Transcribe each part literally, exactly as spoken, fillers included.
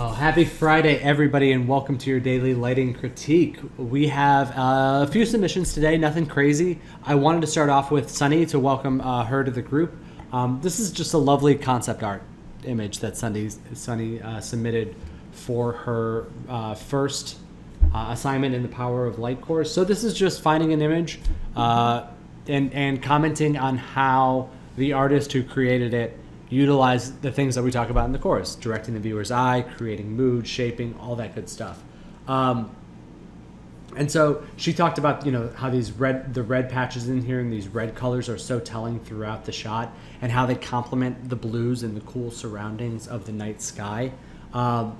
Oh, happy Friday, everybody, and welcome to your daily lighting critique. We have uh, a few submissions today, nothing crazy. I wanted to start off with Sunny to welcome uh, her to the group. Um, this is just a lovely concept art image that Sunny's, Sunny uh, submitted for her uh, first uh, assignment in the Power of Light course. So this is just finding an image uh, and, and commenting on how the artist who created it utilize the things that we talk about in the course, directing the viewer's eye, creating mood, shaping, all that good stuff. Um, and so she talked about, you know, how these red, the red patches in here and these red colors are so telling throughout the shot and how they complement the blues and the cool surroundings of the night sky. Um,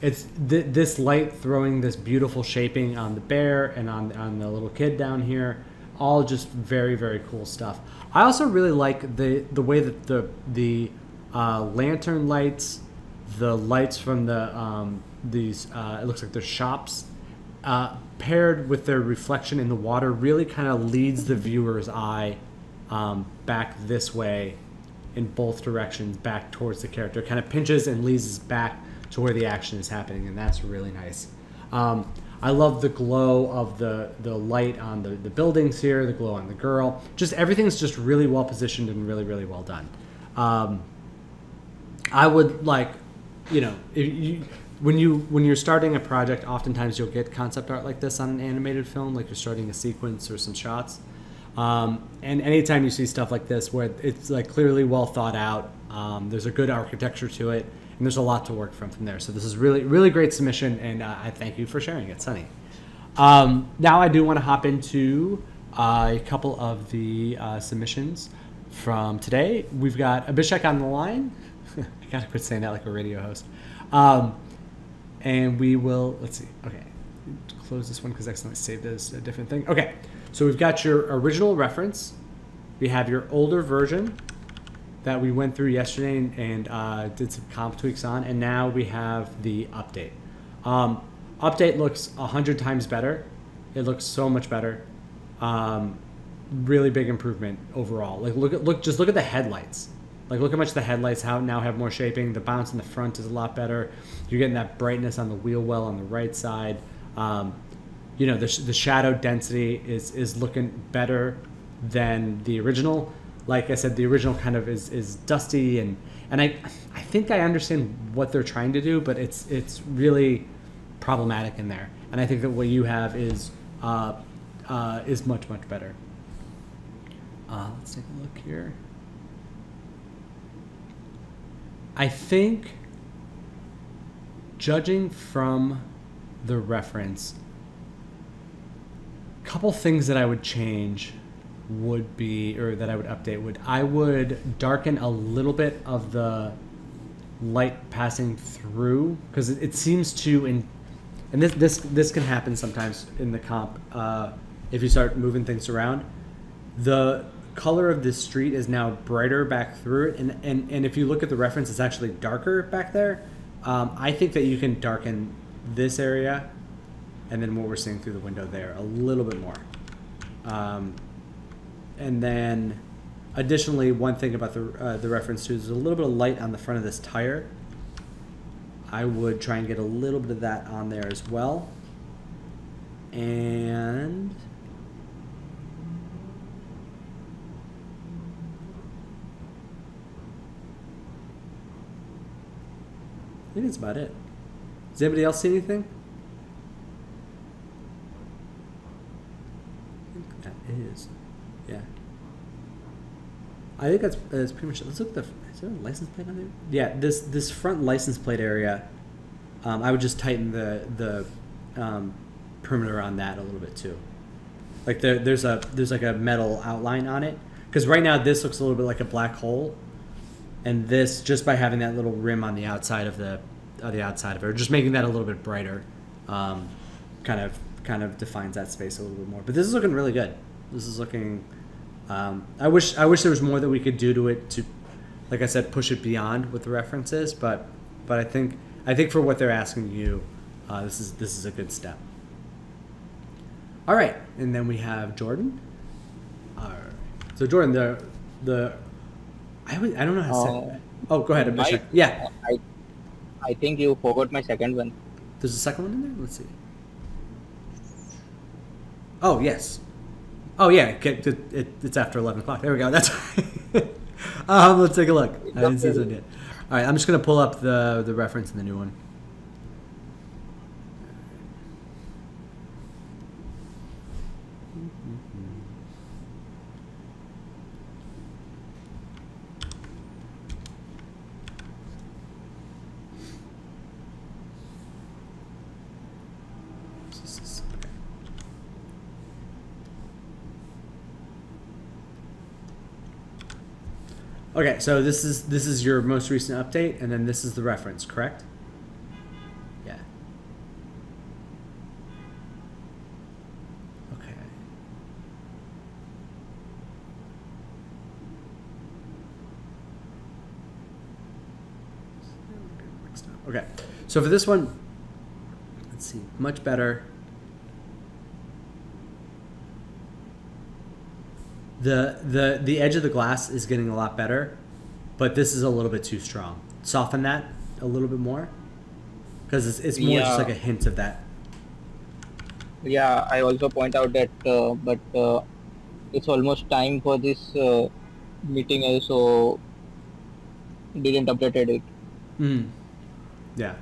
it's th this light throwing this beautiful shaping on the bear and on, on the little kid down here. All just very, very cool stuff. I also really like the the way that the the uh, lantern lights, the lights from the um, these uh, it looks like they're shops, uh, paired with their reflection in the water, really kind of leads the viewer's eye um, back this way, in both directions, back towards the character. Kind of pinches and leads us back to where the action is happening, and that's really nice. Um, I love the glow of the, the light on the, the buildings here, the glow on the girl. Just everything's just really well positioned and really, really well done. Um, I would like, you know, if you, when, you, when you're starting a project, oftentimes you'll get concept art like this on an animated film, like you're starting a sequence or some shots. Um, and anytime you see stuff like this where it's like clearly well thought out, um, there's a good architecture to it. And there's a lot to work from from there. So this is really, really great submission, and uh, I thank you for sharing it, Sunny. Um, now I do want to hop into uh, a couple of the uh, submissions from today. We've got Abishek on the line. I gotta quit saying that like a radio host. Um, and we will, let's see, okay. Close this one because I accidentally saved this a different thing. Okay, so we've got your original reference. We have your older version that we went through yesterday and, and uh, did some comp tweaks on, and now we have the update. Um, update looks a hundred times better. It looks so much better. Um, really big improvement overall. Like look at look just look at the headlights. Like look how much the headlights how now have more shaping. The bounce in the front is a lot better. You're getting that brightness on the wheel well on the right side. Um, you know the sh the shadow density is is looking better than the original. Like I said, the original kind of is, is dusty, and, and I, I think I understand what they're trying to do, but it's, it's really problematic in there. And I think that what you have is, uh, uh, is much, much better. Uh, let's take a look here. I think, judging from the reference, a couple things that I would change would be, or that I would update would, I would darken a little bit of the light passing through, because it, it seems to, in, and this, this this can happen sometimes in the comp, uh, if you start moving things around, the color of this street is now brighter back through it, and, and, and if you look at the reference, it's actually darker back there. Um, I think that you can darken this area, and then what we're seeing through the window there, a little bit more. Um, And then, additionally, one thing about the, uh, the reference to is a little bit of light on the front of this tire. I would try and get a little bit of that on there as well. And I think that's about it. Does anybody else see anything? I think that is. Yeah, I think that's, that's pretty much it. Let's look at the, is there a license plate on there? Yeah, this this front license plate area, um, I would just tighten the the um, perimeter on that a little bit too. Like there, there's a there's like a metal outline on it, because right now this looks a little bit like a black hole, and this, just by having that little rim on the outside of the on the outside of it, or just making that a little bit brighter, um, kind of kind of defines that space a little bit more. But this is looking really good. This is looking. Um, I wish I wish there was more that we could do to it to, like I said, push it beyond what the reference is. But but I think I think for what they're asking you, uh, this is this is a good step. All right, and then we have Jordan. All right. So Jordan, the the I, would, I don't know how to say. Uh, that. Oh, go ahead, Abishek. Yeah. I I think you forgot my second one. There's a second one in there? Let's see. Oh, yes. Oh, yeah. It, it, it, it's after eleven o'clock. There we go. That's right. um, let's take a look. I didn't see this one yet. All right. I'm just going to pull up the, the reference in the new one. Okay, so this is this is your most recent update, and then this is the reference, correct? Yeah. Okay. Okay. So for this one, let's see, much better. The, the the edge of the glass is getting a lot better, but this is a little bit too strong. Soften that a little bit more, because it's, it's more yeah. just like a hint of that. Yeah, I also point out that, uh, but uh, it's almost time for this uh, meeting, also didn't update it. Mm. Yeah.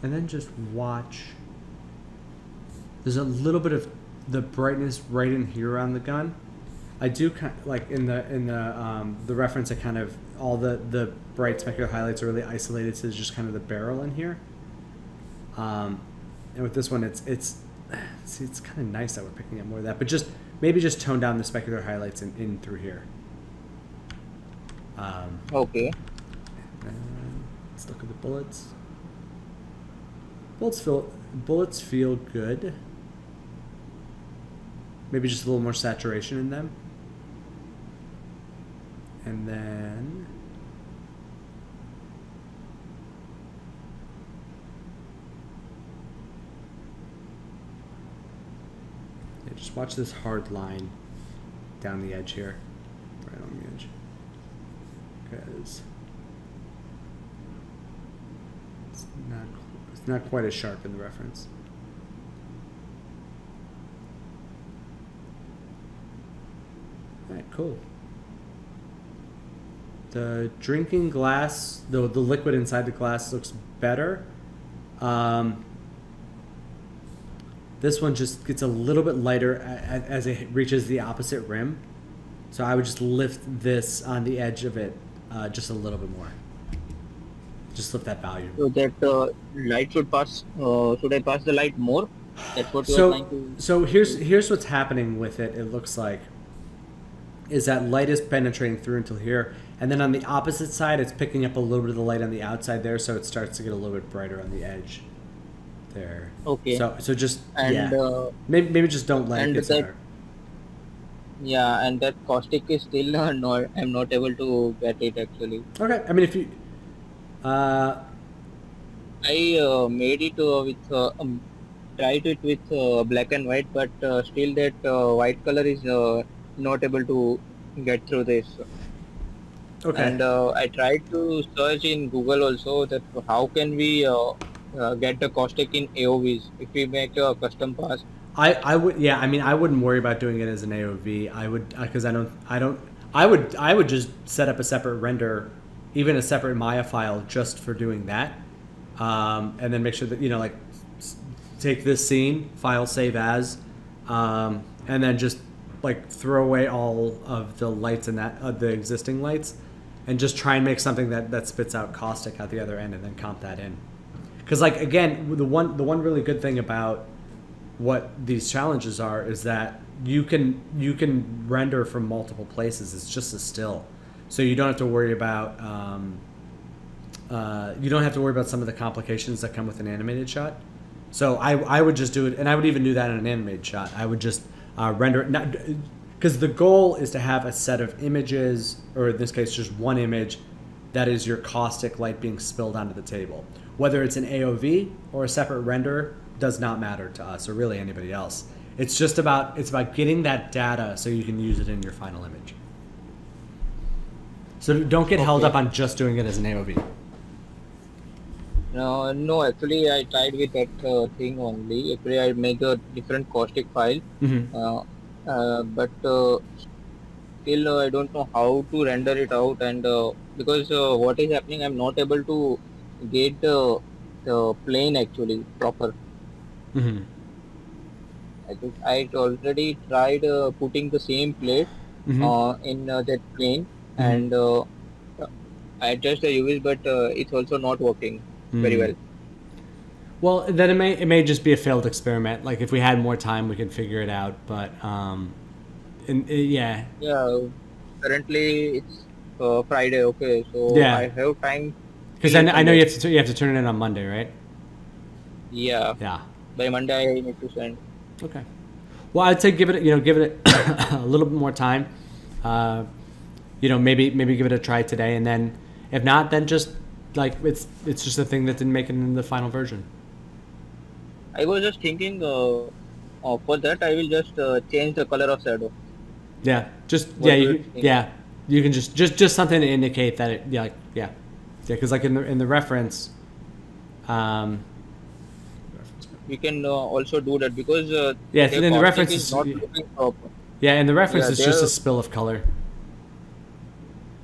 And then just watch. There's a little bit of the brightness right in here on the gun. I do kind of, like in the in the um, the reference. I kind of all the the bright specular highlights are really isolated to just kind of the barrel in here. Um, and with this one, it's it's see, it's kind of nice that we're picking up more of that, but just maybe just tone down the specular highlights in, in through here. Um, okay. And let's look at the bullets. Bullets feel, bullets feel good. Maybe just a little more saturation in them. And then... yeah, just watch this hard line down the edge here. Right on the edge. Because... it's not quite... not quite as sharp in the reference. All right, cool. The drinking glass, the, the liquid inside the glass looks better. Um, this one just gets a little bit lighter as it reaches the opposite rim. So I would just lift this on the edge of it uh, just a little bit more. Just lift that value. So that uh, light should pass. Uh, should I pass the light more? That's what you're trying to. So here's here's what's happening with it. It looks like is that light is penetrating through until here, and then on the opposite side, it's picking up a little bit of the light on the outside there, so it starts to get a little bit brighter on the edge there. Okay. So so just and, yeah, uh, maybe maybe just don't let it get there. Yeah, and that caustic is still uh, not. I'm not able to get it actually. Okay. I mean, if you. Uh, I uh, made it uh, with uh, um, tried it with uh, black and white, but uh, still that uh, white color is uh, not able to get through this. Okay. And uh, I tried to search in Google also that how can we uh, uh, get the caustic in A O Vs if we make a custom pass. I I would yeah I mean I wouldn't worry about doing it as an A O V. I would because I don't I don't I would I would just set up a separate render. Even a separate Maya file just for doing that, um, and then make sure that you know, like, take this scene, file save as, um, and then just like throw away all of the lights and that uh, the existing lights, and just try and make something that that spits out caustic at the other end, and then comp that in. Because like again, the one the one really good thing about what these challenges are is that you can you can render from multiple places. It's just a still. So you don't have to worry about um, uh, you don't have to worry about some of the complications that come with an animated shot. So I I would just do it, and I would even do that in an animated shot. I would just uh, render it, not because the goal is to have a set of images, or in this case, just one image, that is your caustic light being spilled onto the table. Whether it's an A O V or a separate render does not matter to us or really anybody else. It's just about, it's about getting that data so you can use it in your final image. So don't get okay. held up on just doing it as an A O V. No, no. Actually, I tried with that uh, thing only. Actually, I make a different caustic file, mm-hmm. uh, uh, but uh, still uh, I don't know how to render it out. And uh, because uh, what is happening, I'm not able to get uh, the plane actually proper. Mm-hmm. I think I already tried uh, putting the same plate mm-hmm. uh, in uh, that plane, mm-hmm. and uh, I adjust the U Vs, but uh, it's also not working. Very well. Well, then it may it may just be a failed experiment. Like if we had more time, we could figure it out. But um, and, uh, yeah. Yeah. Currently it's uh, Friday. Okay, so yeah. I have time. Because I, I know you have to you have to turn it in on Monday, right? Yeah. Yeah. By Monday I need to send. Okay. Well, I'd say give it you know give it a little bit more time. Uh, you know maybe maybe give it a try today, and then if not, then just. Like it's it's just a thing that didn't make it in the final version. I was just thinking, uh, oh, for that I will just uh, change the color of shadow. Yeah, just what yeah, you, yeah. You can just just just something to indicate that it yeah yeah yeah because like in the in the reference, um, we can uh, also do that because uh, yeah in the reference is not looking proper. Yeah, in the reference yeah, it's just a spill of color.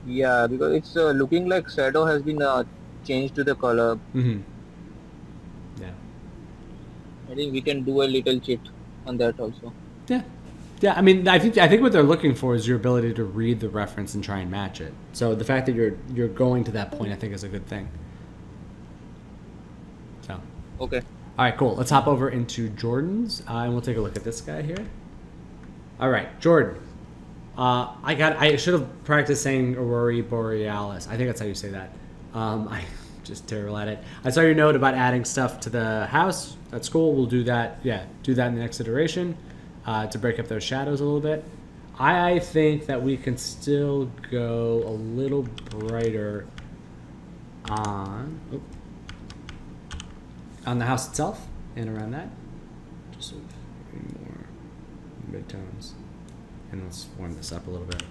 Yeah, because it's uh, looking like shadow has been uh, changed to the color. Mm-hmm. Yeah. I think we can do a little cheat on that also. Yeah, yeah. I mean, I think I think what they're looking for is your ability to read the reference and try and match it. So the fact that you're you're going to that point, I think, is a good thing. So. Okay. All right, cool. Let's hop over into Jordan's, uh, and we'll take a look at this guy here. All right, Jordan. Uh, I got. I should have practiced saying aurora borealis. I think that's how you say that. Um, I'm just terrible at it. I saw your note about adding stuff to the house. That's cool. We'll do that. Yeah, do that in the next iteration uh, to break up those shadows a little bit. I think that we can still go a little brighter on oh, on the house itself and around that. Just a few more mid-tones. And let's warm this up a little bit.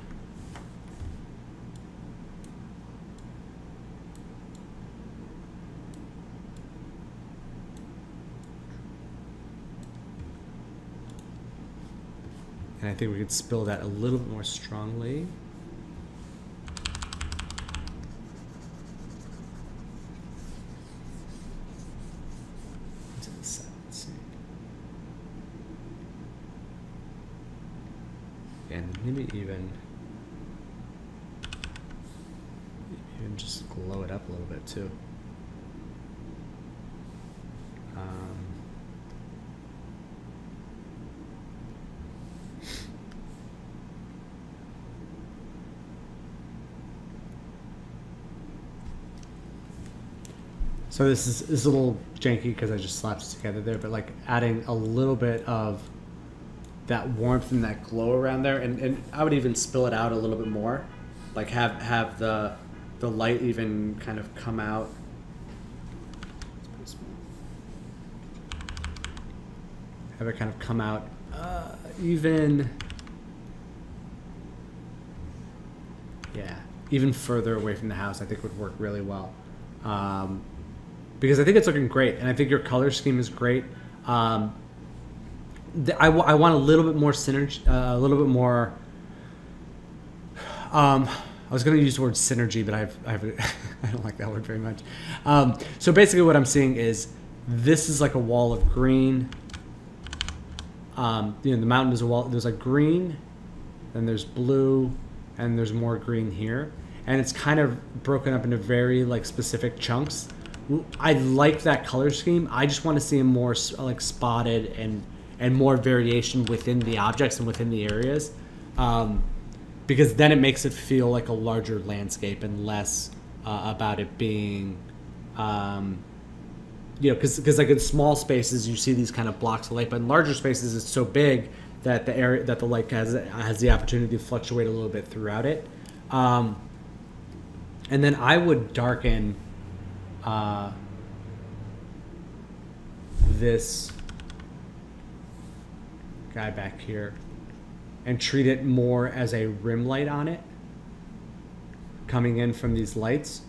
And I think we could spill that a little bit more strongly. Maybe even, even just glow it up a little bit too. Um, so this is, this is a little janky because I just slapped it together there, but like adding a little bit of that warmth and that glow around there, and, and I would even spill it out a little bit more, like have have the the light even kind of come out. Have it kind of come out uh, even, yeah, even further away from the house. I think would work really well, um, because I think it's looking great, and I think your color scheme is great. Um, I, w I want a little bit more synergy, uh, a little bit more. Um, I was going to use the word synergy, but I've, I've, I don't like that word very much. Um, so basically, what I'm seeing is this is like a wall of green. Um, you know, the mountain is a wall. There's like green, then there's blue, and there's more green here, and it's kind of broken up into very like specific chunks. I like that color scheme. I just want to see them more like spotted and. and more variation within the objects and within the areas, um, because then it makes it feel like a larger landscape and less uh, about it being, um, you know, because because like in small spaces you see these kind of blocks of light, but in larger spaces it's so big that the area that the light has has the opportunity to fluctuate a little bit throughout it, um, and then I would darken uh, this. guy back here and treat it more as a rim light on it coming in from these lights.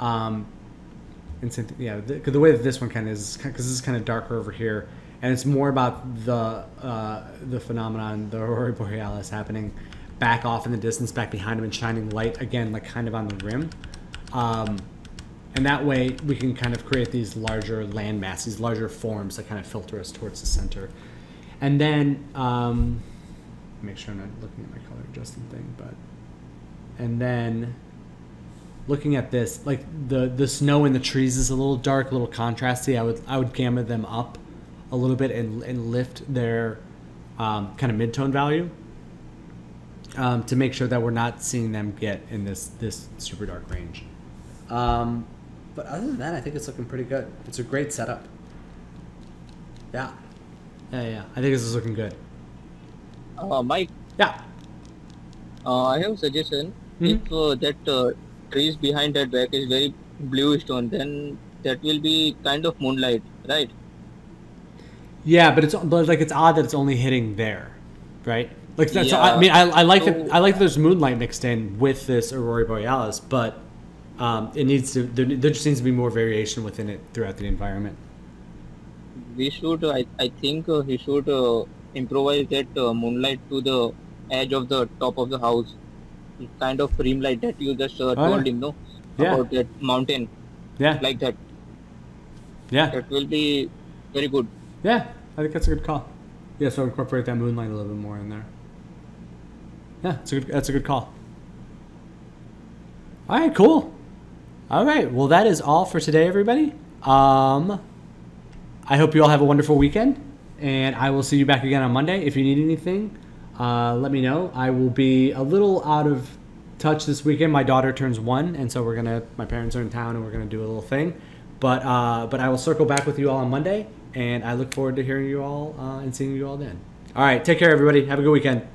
Um, and yeah, the, the way that this one kind of is, because this is kind of darker over here, and it's more about the uh, the phenomenon, the aurora borealis happening back off in the distance, back behind him, and shining light again, like kind of on the rim. Um, and that way we can kind of create these larger landmasses, these larger forms that kind of filter us towards the center. And then, um, make sure I'm not looking at my color adjusting thing, but, and then looking at this, like the, the snow and the trees is a little dark, a little contrasty. I would, I would gamma them up a little bit and, and lift their um, kind of mid-tone value um, to make sure that we're not seeing them get in this, this super dark range. Um, but other than that, I think it's looking pretty good. It's a great setup. Yeah. Yeah, yeah. I think this is looking good. Uh, Mike. Yeah. Uh, I have a suggestion. Mm-hmm. If uh, that uh, trees behind that back is very bluish tone, then that will be kind of moonlight, right? Yeah, but it's but like it's odd that it's only hitting there, right? Like that's. Yeah. I mean, I, I like so, that. I like that there's moonlight mixed in with this aurora borealis, but um, it needs to. There, there just needs to be more variation within it throughout the environment. We should. Uh, I I think uh, he should. Uh, improvise that uh, moonlight to the edge of the top of the house, kind of rim light that you just uh, told right. him, no? Yeah. About that mountain. Yeah. Like that. Yeah. That will be very good. Yeah, I think that's a good call. Yeah, so incorporate that moonlight a little bit more in there. Yeah, that's a good, that's a good call. All right, cool. All right, well, that is all for today, everybody. Um, I hope you all have a wonderful weekend. And I will see you back again on Monday. If you need anything, uh, let me know. I will be a little out of touch this weekend. My daughter turns one, and so we're gonna. My parents are in town, and we're gonna do a little thing. But uh, but I will circle back with you all on Monday, and I look forward to hearing you all uh, and seeing you all then. All right, take care, everybody. Have a good weekend.